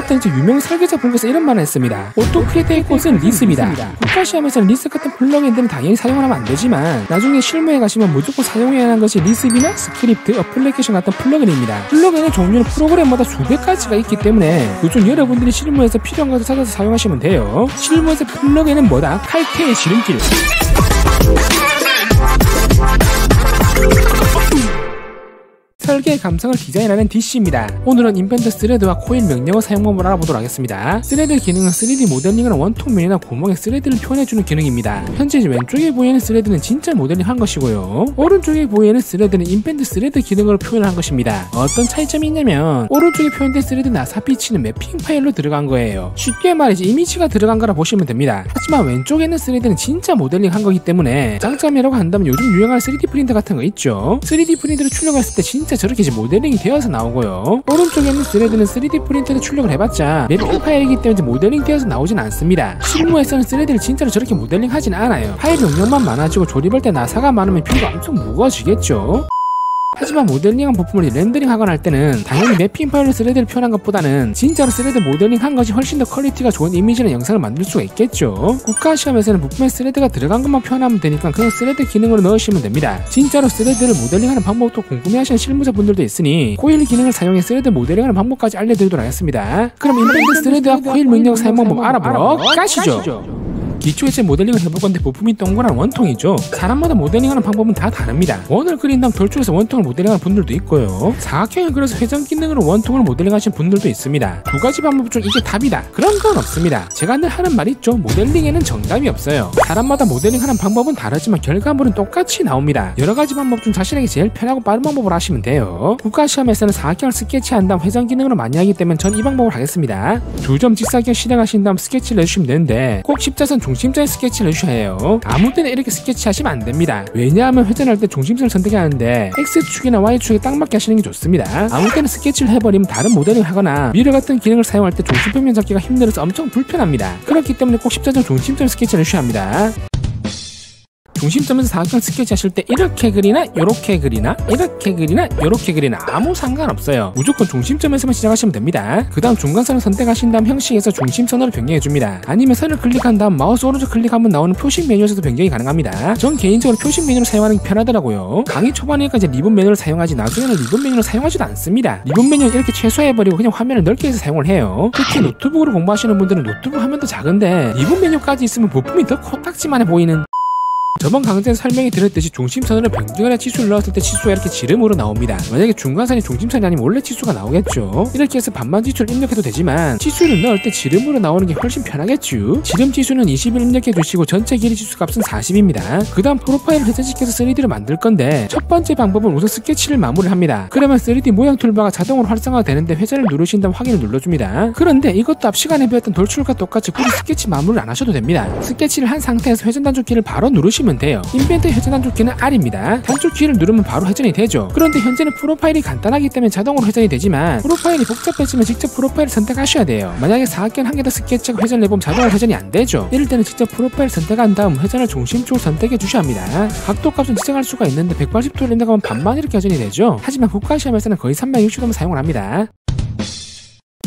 무엇든지 유명 설계자 블로그에서 이런 말을 했습니다. 오토크리테의 꽃은 리스입니다. 국가시험에서는 리스 같은 블록 엔드는 당연히 사용을 하면 안되지만 나중에 실무에 가시면 무조건 사용해야 하는 것이 리스비나 스크립트, 어플리케이션 같은 플러그인입니다. 플러그인의 종류는 프로그램마다 수백 가지가 있기 때문에 요즘 여러분들이 실무에서 필요한 것을 찾아서 사용하시면 돼요. 실무에서 플러그인은 뭐다? 칼퇴의 지름길. 설계의 감성을 디자인하는 DC입니다. 오늘은 인벤터 스레드와 코일 명령어 사용법을 알아보도록 하겠습니다. 스레드 기능은 3D 모델링하는 원톱면이나 구멍에 스레드를 표현해주는 기능입니다. 현재 왼쪽에 보이는 스레드는 진짜 모델링한 것이고요, 오른쪽에 보이는 스레드는 인벤터 스레드 기능으로 표현한 것입니다. 어떤 차이점이 있냐면 오른쪽에 표현된 스레드는 아사피치는 매핑 파일로 들어간 거예요. 쉽게 말해서 이미지가 들어간 거라 보시면 됩니다. 하지만 왼쪽에 있는 스레드는 진짜 모델링한 거기 때문에 장점이라고 한다면 요즘 유행하는 3D 프린터 같은 거 있죠. 3D 프린터를 출력했을 때 진짜 저렇게 이제 모델링이 되어서 나오고요, 오른쪽에 있는 스레드는 3D 프린터를 출력을 해봤자 매핑 파일이기 때문에 모델링 되어서 나오진 않습니다. 실무에서는 스레드를 진짜로 저렇게 모델링 하진 않아요. 파일 용량만 많아지고 조립할 때 나사가 많으면 뷰가 엄청 무거워지겠죠. 하지만 모델링한 부품을 렌더링하거나 할 때는 당연히 매핑 파일로 스레드를 표현한 것보다는 진짜로 스레드 모델링한 것이 훨씬 더 퀄리티가 좋은 이미지나 영상을 만들 수가 있겠죠. 국가시험에서는 부품에 스레드가 들어간 것만 표현하면 되니까 그냥 스레드 기능으로 넣으시면 됩니다. 진짜로 스레드를 모델링하는 방법도 궁금해하시는 실무자분들도 있으니 코일 기능을 사용해 스레드 모델링하는 방법까지 알려드리도록 하겠습니다. 그럼 인벤터 스레드와 코일 명령 사용 방법 알아보러 가시죠. 기초에서 모델링을 해볼 건데 부품이 동그란 원통이죠. 사람마다 모델링하는 방법은 다 다릅니다. 원을 그린 다음 돌출해서 원통을 모델링하는 분들도 있고요, 사각형을 그려서 회전 기능으로 원통을 모델링하시는 분들도 있습니다. 두 가지 방법 중 이게 답이다, 그런 건 없습니다. 제가 늘 하는 말 있죠, 모델링에는 정답이 없어요. 사람마다 모델링하는 방법은 다르지만 결과물은 똑같이 나옵니다. 여러 가지 방법 중 자신에게 제일 편하고 빠른 방법을 하시면 돼요. 국가시험에서는 사각형을 스케치한 다음 회전 기능으로 많이 하기 때문에 전 이 방법을 하겠습니다. 두 점 직사각형 실행하신 다음 스케치를 해주시면 되는데 꼭 십자선 중심자의 스케치를 해주셔야 해요. 아무 때나 이렇게 스케치하시면 안 됩니다. 왜냐하면 회전할 때 중심선을 선택해야 하는데 X축이나 Y축에 딱 맞게 하시는 게 좋습니다. 아무 때나 스케치를 해버리면 다른 모델을 하거나 미러 같은 기능을 사용할 때 중심평면 잡기가 힘들어서 엄청 불편합니다. 그렇기 때문에 꼭 십자점 중심점 스케치를 해주셔야 합니다. 중심점에서 사각형 스케치 하실 때 이렇게 그리나 이렇게 그리나 이렇게 그리나 이렇게 그리나 아무 상관없어요. 무조건 중심점에서만 시작하시면 됩니다. 그 다음 중간선을 선택하신 다음 형식에서 중심선으로 변경해줍니다. 아니면 선을 클릭한 다음 마우스 오른쪽 클릭하면 나오는 표식 메뉴에서도 변경이 가능합니다. 전 개인적으로 표식 메뉴를 사용하는 게 편하더라고요. 강의 초반이니까 이제 리본 메뉴를 사용하지 나중에는 리본 메뉴를 사용하지도 않습니다. 리본 메뉴는 이렇게 최소화해버리고 그냥 화면을 넓게 해서 사용을 해요. 특히 노트북으로 공부하시는 분들은 노트북 화면도 작은데 리본 메뉴까지 있으면 부품이 더 코딱지만해 보이는. 저번 강좌에서 설명이 드렸듯이 중심선으로 변경이나 치수를 넣었을 때 치수가 이렇게 지름으로 나옵니다. 만약에 중간선이 중심선이 아니면 원래 치수가 나오겠죠. 이렇게 해서 반반 치수를 입력해도 되지만 치수를 넣을 때 지름으로 나오는 게 훨씬 편하겠죠. 지름 치수는 20을 입력해 주시고 전체 길이 치수 값은 40입니다. 그 다음 프로파일을 회전시켜서 3D로 만들 건데 첫 번째 방법은 우선 스케치를 마무리합니다. 그러면 3D 모양 툴바가 자동으로 활성화가 되는데 회전을 누르신 다음 확인을 눌러줍니다. 그런데 이것도 앞 시간에 배웠던 돌출과 똑같이 굳이 스케치 마무리를 안 하셔도 됩니다. 스케치를 한 상태에서 회전 단축키를 바로 누르시면 돼요. 인벤터 회전 단축키는 R입니다. 단축키를 누르면 바로 회전이 되죠. 그런데 현재는 프로파일이 간단하기 때문에 자동으로 회전이 되지만 프로파일이 복잡해지면 직접 프로파일을 선택하셔야 돼요. 만약에 사각형 한 개 더 스케치하고 회전을 해보면 자동으로 회전이 안 되죠. 이럴 때는 직접 프로파일 선택한 다음 회전을 중심축으로 선택해 주셔야 합니다. 각도 값은 지정할 수가 있는데 180도를 입력하면 반만 이렇게 회전이 되죠. 하지만 국가시험에서는 거의 360도만 사용을 합니다.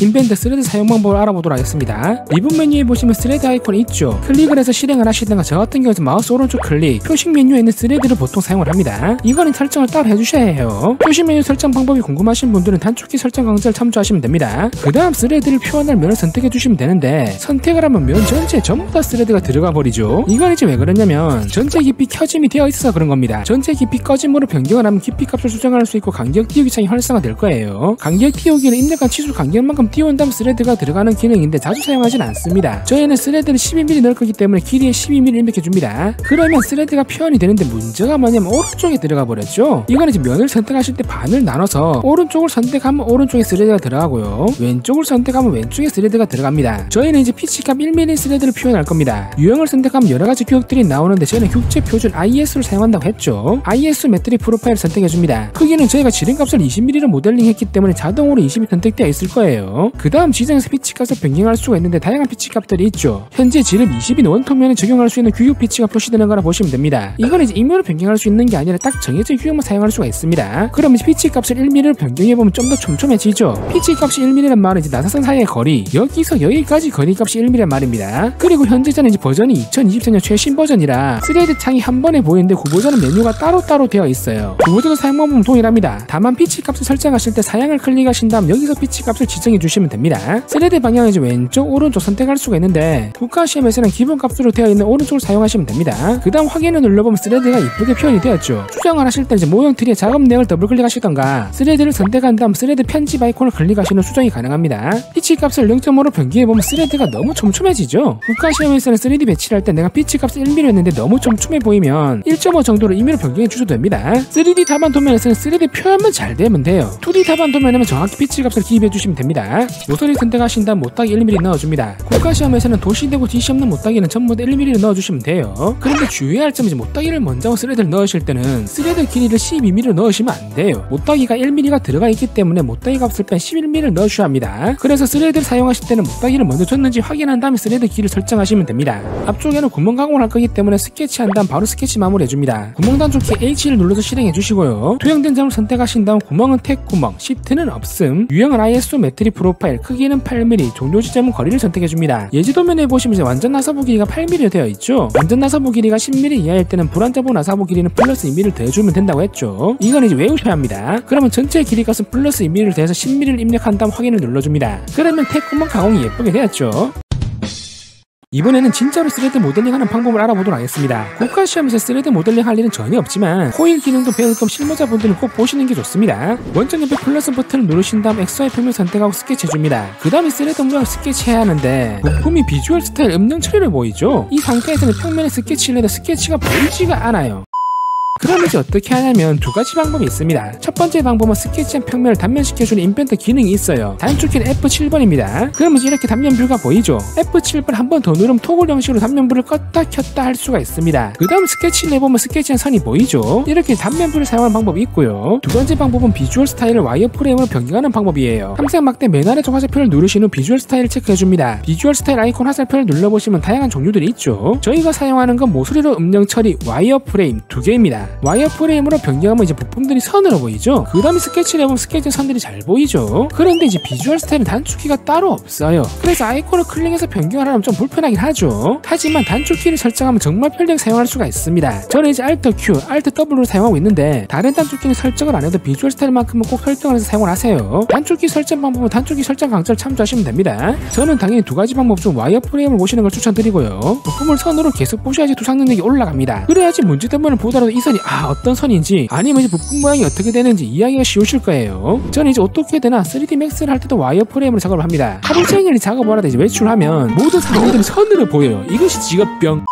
인벤터 스레드 사용 방법을 알아보도록 하겠습니다. 리본 메뉴에 보시면 스레드 아이콘이 있죠. 클릭을 해서 실행을 하시든가 저 같은 경우에는 마우스 오른쪽 클릭, 표식 메뉴에 있는 스레드를 보통 사용을 합니다. 이거는 설정을 따로 해주셔야 해요. 표식 메뉴 설정 방법이 궁금하신 분들은 단축키 설정 강좌를 참조하시면 됩니다. 그 다음 스레드를 표현할 면을 선택해 주시면 되는데 선택을 하면 면 전체에 전부 다 스레드가 들어가 버리죠. 이건 이제 왜 그러냐면 전체 깊이 켜짐이 되어 있어서 그런 겁니다. 전체 깊이 꺼짐으로 변경을 하면 깊이 값을 수정할 수 있고 간격 띄우기 창이 활성화될 거예요. 간격 띄우기는 입력한 치수 간격만큼 띄운 다음 스레드가 들어가는 기능인데 자주 사용하진 않습니다. 저희는 스레드를 12mm 넣을 거기 때문에 길이에 12mm 입력해줍니다. 그러면 스레드가 표현이 되는데 문제가 뭐냐면 오른쪽에 들어가 버렸죠. 이거는 이제 면을 선택하실 때 반을 나눠서 오른쪽을 선택하면 오른쪽에 스레드가 들어가고요, 왼쪽을 선택하면 왼쪽에 스레드가 들어갑니다. 저희는 이제 피치값 1mm 스레드를 표현할 겁니다. 유형을 선택하면 여러가지 규격들이 나오는데 저희는 교체 표준 ISO를 사용한다고 했죠. ISO 매트릭 프로파일을 선택해줍니다. 크기는 저희가 지름값을 20mm로 모델링했기 때문에 자동으로 20이 선택되어 있을 거예요. 있고요. 그 다음 지정 피치값을 변경할 수가 있는데 다양한 피치값들이 있죠. 현재 지름 20인 원통면에 적용할 수 있는 규격 피치가 표시되는 거라 보시면 됩니다. 이건 이제 임의로 변경할 수 있는 게 아니라 딱 정해진 규격만 사용할 수가 있습니다. 그럼 이제 피치값을 1mm로 변경해보면 좀 더 촘촘해지죠. 피치값이 1mm란 말은 이제 나사선 사이의 거리, 여기서 여기까지 거리값이 1mm란 말입니다. 그리고 현재 저는 이제 버전이 2023년 최신 버전이라 3D 창이 한 번에 보이는데 구보전은 메뉴가 따로따로 되어 있어요. 구보전도 사용방법은 동일합니다. 다만 피치값을 설정하실 때 사양을 클릭하신 다음 여기서 피치값을 지정해주시면 됩니다. 3D 방향은 이제 왼쪽, 오른쪽 선택할 수가 있는데 국가 시험에서는 기본 값으로 되어 있는 오른쪽을 사용하시면 됩니다. 그 다음 확인을 눌러보면 3D가 이쁘게 표현이 되었죠. 수정을 하실 때 이제 모형 트리의 작업 내용을 더블 클릭하시던가 3D를 선택한 다음 3D 편집 아이콘을 클릭하시는 수정이 가능합니다. 피치 값을 0.5로 변경해보면 3D가 너무 촘촘해지죠. 국가 시험에서는 3D 배치를 할 때 내가 피치 값을 1mm 했는데 너무 촘촘해 보이면 1.5 정도로 2mm로 변경해 주셔도 됩니다. 3D 답안 도면에서는 3D 표현만 잘 되면 돼요. 2D 답안 도면에는 정확히 피치 값을 기입해 주시면 됩니다. 모서리 선택하신 다음 못따기 1mm 넣어줍니다. 국가시험에서는 도시되고 DC 없는 못따기는 전부 다 1mm를 넣어주시면 돼요. 그런데 주의할 점은 못따기를 먼저 하고 스레드를 넣으실 때는 스레드 길이를 12mm로 넣으시면 안 돼요. 못따기가 1mm가 들어가 있기 때문에 못따기 값을 뺀 11mm를 넣으셔야 합니다. 그래서 스레드를 사용하실 때는 못따기를 먼저 줬는지 확인한 다음에 스레드 길이를 설정하시면 됩니다. 앞쪽에는 구멍 가공을 할 거기 때문에 스케치한 다음 바로 스케치 마무리해줍니다. 구멍 단축키 H를 눌러서 실행해주시고요. 투영된 점을 선택하신 다음 구멍은 택구멍, 시프트는 없음, 유형은 ISO 매트릭 프로파일, 크기는 8mm, 종료 지점은 거리를 선택해줍니다. 예지도면에 보시면 이제 완전 나사부 길이가 8mm로 되어 있죠. 완전 나사부 길이가 10mm 이하일 때는 불완전부 나사부 길이는 플러스 2mm를 더해주면 된다고 했죠. 이건 이제 외우셔야 합니다. 그러면 전체 길이값은 플러스 2mm를 더해서 10mm를 입력한 다음 확인을 눌러줍니다. 그러면 택구멍 가공이 예쁘게 되었죠. 이번에는 진짜로 3D 모델링하는 방법을 알아보도록 하겠습니다. 국가시험에서 3D 모델링 할 일은 전혀 없지만 코일 기능도 배울 겸 실무자분들은 꼭 보시는 게 좋습니다. 원점 옆에 플러스 버튼을 누르신 다음 XY 평면 선택하고 스케치해줍니다. 그 다음에 3D 모양을 스케치해야 하는데 부품이 비주얼 스타일 음영 처리를 보이죠. 이 상태에서는 평면에 스케치를 해도 스케치가 보이지가 않아요. 그럼 이제 어떻게 하냐면 두 가지 방법이 있습니다. 첫 번째 방법은 스케치한 평면을 단면시켜주는 인벤터 기능이 있어요. 단축키는 F7번입니다. 그럼 이제 이렇게 단면뷰가 보이죠. F7번 한 번 더 누르면 토글 형식으로 단면뷰를 껐다 켰다 할 수가 있습니다. 그 다음 스케치를 해보면 스케치한 선이 보이죠. 이렇게 단면뷰를 사용하는 방법이 있고요. 두 번째 방법은 비주얼 스타일을 와이어 프레임으로 변경하는 방법이에요. 함색 막대 맨 아래쪽 화살표를 누르신 후 비주얼 스타일을 체크해줍니다. 비주얼 스타일 아이콘 화살표를 눌러보시면 다양한 종류들이 있죠. 저희가 사용하는 건 모서리로 음영 처리, 와이어 프레임 두 개입니다. 와이어 프레임으로 변경하면 이제 부품들이 선으로 보이죠. 그 다음에 스케치를 해보면 스케치 선들이 잘 보이죠. 그런데 이제 비주얼 스타일은 단축키가 따로 없어요. 그래서 아이콘을 클릭해서 변경하려면 좀 불편하긴 하죠. 하지만 단축키를 설정하면 정말 편리하게 사용할 수가 있습니다. 저는 이제 Alt-Q, Alt-W를 사용하고 있는데 다른 단축키는 설정을 안 해도 비주얼 스타일만큼은 꼭 설정을 해서 사용을 하세요. 단축키 설정 방법은 단축키 설정 강좌를 참조하시면 됩니다. 저는 당연히 두 가지 방법 중 와이어 프레임을 보시는 걸 추천드리고요. 부품을 선으로 계속 보셔야지 도상 능력이 올라갑니다. 그래야지 문제 때문에 보더라도 이 선이 어떤 선인지 아니면 이제 부품 모양이 어떻게 되는지 이야기가 쉬우실 거예요. 저는 이제 어떻게 되나 3D 맥스를 할 때도 와이어 프레임으로 작업을 합니다. 하루 종일 작업을 하다 이제 외출하면 모든 사람들이 선으로 보여요. 이것이 직업병.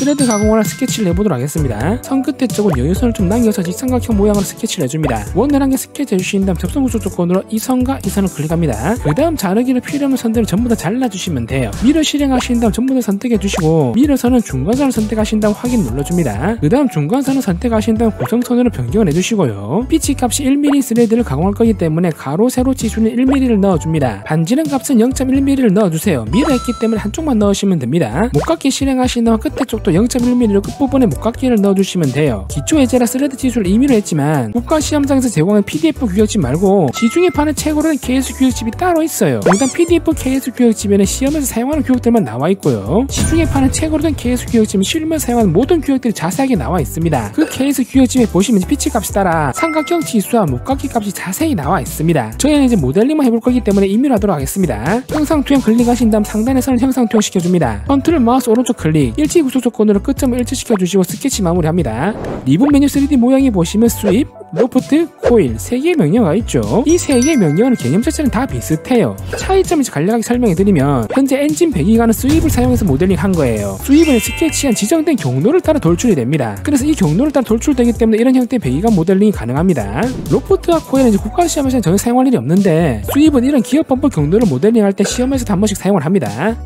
3D 가공을 스케치를 해보도록 하겠습니다. 선 끝에 쪽은 여유선을 좀 남겨서 직삼각형 모양으로 스케치를 해줍니다. 원을 한 개 스케치 해주신 다음 접선구조 조건으로 이 선과 이 선을 클릭합니다. 그 다음 자르기를 필요한 선들을 전부 다 잘라주시면 돼요. 미러 실행하신 다음 전부 다 선택해주시고 미러선은 중간선을 선택하신 다음 확인 눌러줍니다. 그 다음 중간선을 선택하신 다음 고정선으로 변경을 해주시고요. 피치 값이 1mm 3D를 가공할 거기 때문에 가로 세로 치수는 1mm를 넣어줍니다. 반지름 값은 0.1mm를 넣어주세요. 미러했기 때문에 한쪽만 넣으시면 됩니다. 목깎기 실행하신 다음 끝에 쪽 또 0.1mm로 끝부분에 목각기를 넣어주시면 돼요. 기초 예제라 스레드 치수를 2mm로 했지만 국가시험장에서 제공한 PDF 규격집 말고 시중에 파는 책으로는 KS 규격집이 따로 있어요. 일단 PDF KS 규격집에는 시험에서 사용하는 규격들만 나와 있고요. 시중에 파는 책으로는 KS 규격집은 실무에서 사용하는 모든 규격들이 자세하게 나와 있습니다. 그 KS 규격집에 보시면 피치 값에 따라 삼각형 치수와 목각기 값이 자세히 나와 있습니다. 저희는 이제 모델링만 해볼 거기 때문에 2mm로 하도록 하겠습니다. 형상 투영 클릭하신 다음 상단에 선을 형상 투영시켜줍니다. 컨트롤 마우스 오른쪽 클릭, 일치 구속 조건으로 끝점을 일치시켜주시고 스케치 마무리합니다. 리본 메뉴 3D 모양이 보시면 스윕, 로프트, 코일 3개의 명령어가 있죠. 이 3개의 명령어는 개념 자체는 다 비슷해요. 차이점을 간략하게 설명해드리면 현재 엔진 배기관은 스윕을 사용해서 모델링한 거예요. 스윕은 스케치한 지정된 경로를 따라 돌출이 됩니다. 그래서 이 경로를 따라 돌출되기 때문에 이런 형태의 배기관 모델링이 가능합니다. 로프트와 코일은 이제 국가시험에서는 전혀 사용할 일이 없는데 스윕은 이런 기어펌프 경로를 모델링할 때 시험에서도 한 번씩 사용을 합니다.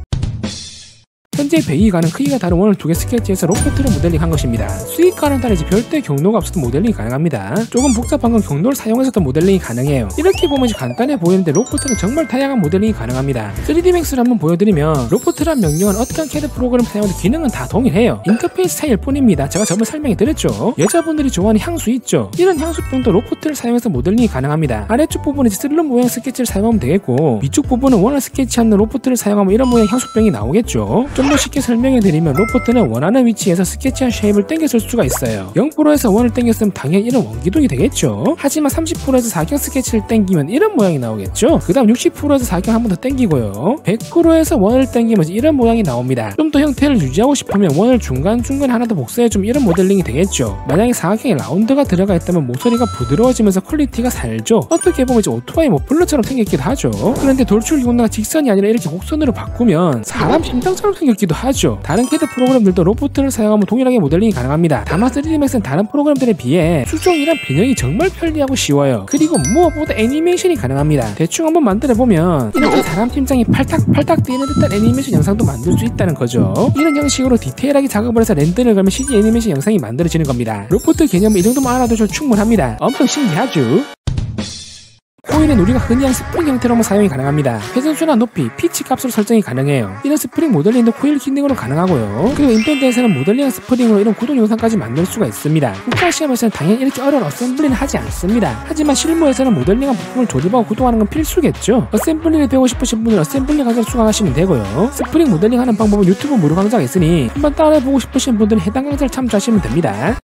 현재 베이 가는 크기가 다른 원을 2개 스케치해서 로켓으로 모델링한 것입니다. 수익화는 다르지 별도의 경로가 없어도 모델링이 가능합니다. 조금 복잡한 건 경로를 사용해서도 모델링이 가능해요. 이렇게 보면 간단해 보이는데 로프트는 정말 다양한 모델링이 가능합니다. 3D 맥스를 한번 보여드리면 로프트란 명령은 어떤 CAD 프로그램 사용해도 기능은 다 동일해요. 인터페이스 차이일 뿐입니다. 제가 저번에 설명해 드렸죠. 여자분들이 좋아하는 향수 있죠. 이런 향수병도 로프트를 사용해서 모델링이 가능합니다. 아래쪽 부분은 슬럼 모양 스케치를 사용하면 되겠고, 위쪽 부분은 원을 스케치하는 로프트를 사용하면 이런 모양 향수병이 나오겠죠. 좀 더 쉽게 설명해드리면 로프트는 원하는 위치에서 스케치한 쉐입을 땡겨 쓸 수가 있어요. 0%에서 원을 땡겨 쓰면 당연히 이런 원기둥이 되겠죠. 하지만 30%에서 사각 스케치를 땡기면 이런 모양이 나오겠죠. 그 다음 60%에서 사각 한 번 더 땡기고요. 100%에서 원을 땡기면 이런 모양이 나옵니다. 좀 더 형태를 유지하고 싶으면 원을 중간중간 하나 더 복사해주면 이런 모델링이 되겠죠. 만약에 사각형에 라운드가 들어가 있다면 모서리가 부드러워지면서 퀄리티가 살죠. 어떻게 보면 이제 오토바이 머플러처럼 생겼기도 하죠. 그런데 돌출 용도가 직선이 아니라 이렇게 곡선으로 바꾸면 사람 심장처럼 생겼기도 하죠. 다른 CAD 프로그램들도 로프트를 사용하면 동일하게 모델링이 가능합니다. 다만 3D Max는 다른 프로그램들에 비해 수정이랑 변형이 정말 편리하고 쉬워요. 그리고 무엇보다 애니메이션이 가능합니다. 대충 한번 만들어보면 이렇게 사람 심장이 팔딱팔딱 뛰는 듯한 애니메이션 영상도 만들 수 있다는 거죠. 이런 형식으로 디테일하게 작업을 해서 렌더를 가면 CG 애니메이션 영상이 만들어지는 겁니다. 로프트 개념은 이 정도만 알아두셔도 충분합니다. 엄청 신기하죠? 코일은 우리가 흔히 하는 스프링 형태로만 사용이 가능합니다. 회전수나 높이, 피치 값으로 설정이 가능해요. 이런 스프링 모델링도 코일 기능으로 가능하고요. 그리고 인벤터에서는 모델링한 스프링으로 이런 구동 영상까지 만들 수가 있습니다. 국가시험에서는 당연히 이렇게 어려운 어셈블리는 하지 않습니다. 하지만 실무에서는 모델링한 부품을 조립하고 구동하는 건 필수겠죠. 어셈블리를 배우고 싶으신 분은 어셈블리 강좌를 수강하시면 되고요. 스프링 모델링하는 방법은 유튜브 무료 강좌가 있으니 한번 따라해보고 싶으신 분들은 해당 강좌를 참조하시면 됩니다.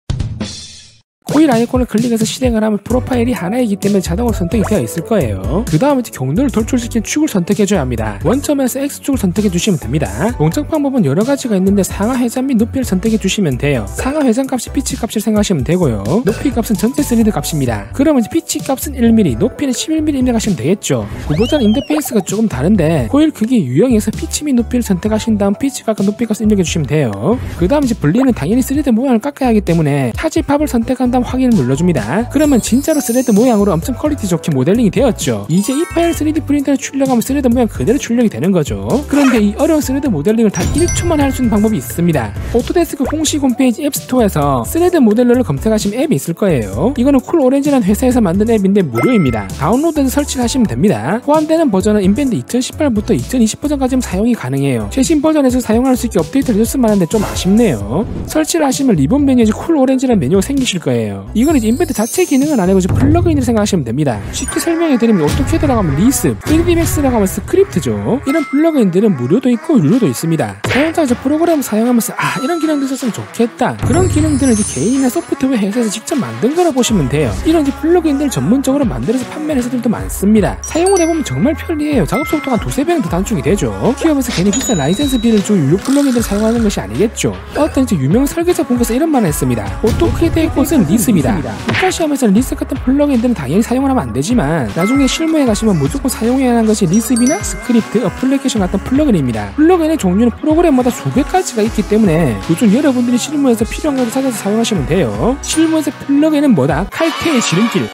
코일 아이콘을 클릭해서 실행을 하면 프로파일이 하나이기 때문에 자동으로 선택이 되어 있을 거예요. 그 다음 이제 경로를 돌출시킨 축을 선택해줘야 합니다. 원점에서 X축을 선택해주시면 됩니다. 동작 방법은 여러 가지가 있는데 상하 회전 및 높이를 선택해주시면 돼요. 상하 회전 값이 피치 값을 생각하시면 되고요. 높이 값은 전체 3D 값입니다. 그러면 이제 피치 값은 1mm, 높이는 11mm 입력하시면 되겠죠. 후보자는 인터페이스가 조금 다른데 코일 크기 유형에서 피치 및 높이를 선택하신 다음 피치 값과 높이 값을 입력해주시면 돼요. 그 다음 이제 분리는 당연히 3D 모양을 깎아야 하기 때문에 타지팝을 선택한 다음 확인을 눌러줍니다. 그러면 진짜로 3D 모양으로 엄청 퀄리티 좋게 모델링이 되었죠. 이제 이 파일 3D 프린터를 출력하면 3D 모양 그대로 출력이 되는 거죠. 그런데 이 어려운 3D 모델링을 단 1초만 할 수 있는 방법이 있습니다. 오토데스크 공식 홈페이지 앱스토어에서 3D 모델러를 검색하시면 앱이 있을 거예요. 이거는 쿨오렌지라는 회사에서 만든 앱인데 무료입니다. 다운로드해서 설치를 하시면 됩니다. 포함되는 버전은 인벤더 2018부터 2020 버전까지는 사용이 가능해요. 최신 버전에서 사용할 수 있게 업데이트를 해줬으면 하는데 좀 아쉽네요. 설치를 하시면 리본 메뉴에 쿨오렌지라는 메뉴가 생기실 거예요. 이건 이제 인벤터 자체 기능은 아니고 플러그인을 생각하시면 됩니다. 쉽게 설명해드리면 오토캐드라고 하면 리습, 3DMax라고 하면 스크립트죠. 이런 플러그인들은 무료도 있고 유료도 있습니다. 사용자가 이제 프로그램을 사용하면서 이런 기능도 있었으면 좋겠다, 그런 기능들은 이제 개인이나 소프트웨어 회사에서 직접 만든 거라 보시면 돼요. 이런 이제 플러그인들을 전문적으로 만들어서 판매하는 회사들도 많습니다. 사용을 해보면 정말 편리해요. 작업 속도가 한 2~3배는 더 단축이 되죠. 기업에서 괜히 비싼 라이센스비를 주고 유료 플러그인들을 사용하는 것이 아니겠죠. 어떤 이제 유명 설계자 분께서 이런 말을 했습니다. 오토캐드의 꽃은 리스입니다. 국가시험에서는 리스 같은 플러그인들은 당연히 사용을 하면 안되지만 나중에 실무에 가시면 무조건 사용해야 하는 것이 리스비나 스크립트, 어플리케이션 같은 플러그인입니다. 플러그인의 종류는 프로그램마다 수백 가지가 있기 때문에 요즘 여러분들이 실무에서 필요한 것을 찾아서 사용하시면 돼요. 실무에서 플러그인은 뭐다? 칼퇴의 지름길.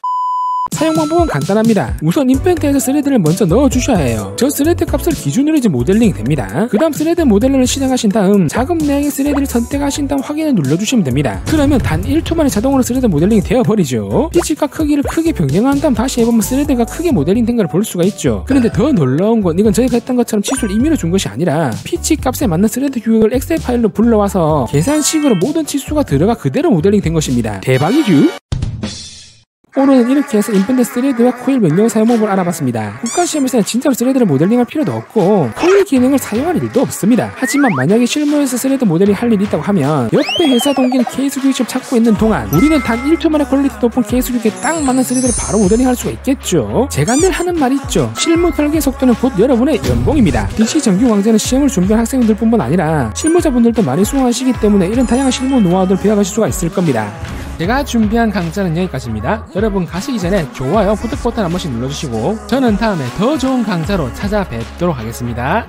사용 방법은 간단합니다. 우선 인벤터에서 스레드를 먼저 넣어주셔야 해요. 저 스레드 값을 기준으로 이제 모델링이 됩니다. 그 다음 스레드 모델러를 실행하신 다음 작업 내용의 스레드를 선택하신 다음 확인을 눌러주시면 됩니다. 그러면 단 1초 만에 자동으로 스레드 모델링이 되어버리죠. 피치값 크기를 크게 변경한 다음 다시 해보면 스레드가 크게 모델링 된 걸 볼 수가 있죠. 그런데 더 놀라운 건 이건 저희가 했던 것처럼 치수를 임의로 준 것이 아니라 피치값에 맞는 스레드 규격을 엑셀 파일로 불러와서 계산식으로 모든 치수가 들어가 그대로 모델링 된 것입니다. 대박이죠? 오늘은 이렇게 해서 인벤터 3D와 코일 명령 사용 방법을 알아봤습니다. 국가시험에서는 진짜로 3D를 모델링할 필요도 없고 코일 기능을 사용할 일도 없습니다. 하지만 만약에 실무에서 3D 모델링 할 일이 있다고 하면 옆에 회사 동기는 KS 교육실 찾고 있는 동안 우리는 단 1초 만에 퀄리티 높은 KS 교육에 딱 맞는 3D를 바로 모델링할 수가 있겠죠. 제가 늘 하는 말이 있죠. 실무 설계 속도는 곧 여러분의 연봉입니다. DC 정규 강좌는 시험을 준비한 학생들 뿐만 아니라 실무자분들도 많이 수강하시기 때문에 이런 다양한 실무 노하우들을 배워가실 수가 있을 겁니다. 제가 준비한 강좌는 여기까지입니다. 여러분 가시기 전에 좋아요, 구독 버튼 한 번씩 눌러주시고 저는 다음에 더 좋은 강좌로 찾아뵙도록 하겠습니다.